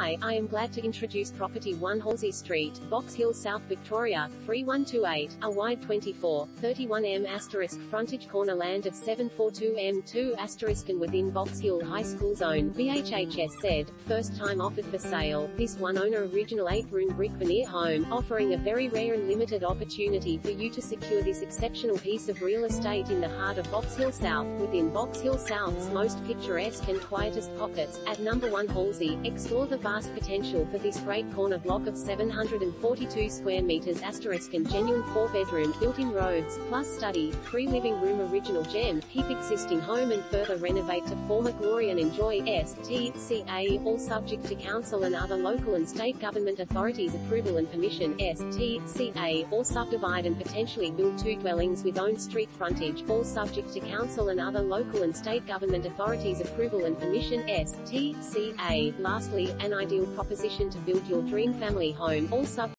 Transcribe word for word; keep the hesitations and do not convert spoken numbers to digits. Hi, I am glad to introduce property one Halsey Street, Box Hill South, Victoria, three one two eight, a wide twenty-four thirty-one meters asterisk frontage corner land of seven forty-two meters two asterisk and within Box Hill High School Zone, B H H S said, first time offered for sale, this one owner original eight-room brick veneer home, offering a very rare and limited opportunity for you to secure this exceptional piece of real estate in the heart of Box Hill South, within Box Hill South's most picturesque and quietest pockets. At number one Halsey, explore the vast potential for this great corner block of seven hundred forty-two square meters asterisk and genuine four-bedroom, built-in roads, plus study, free living room original gem, keep existing home and further renovate to former glory and enjoy S T C A, all subject to council and other local and state government authorities approval and permission, S T C A, or subdivide and potentially build two dwellings with own street frontage, all subject to council and other local and state government authorities approval and permission, S T C A, lastly, an ideal proposition to build your dream family home, all subject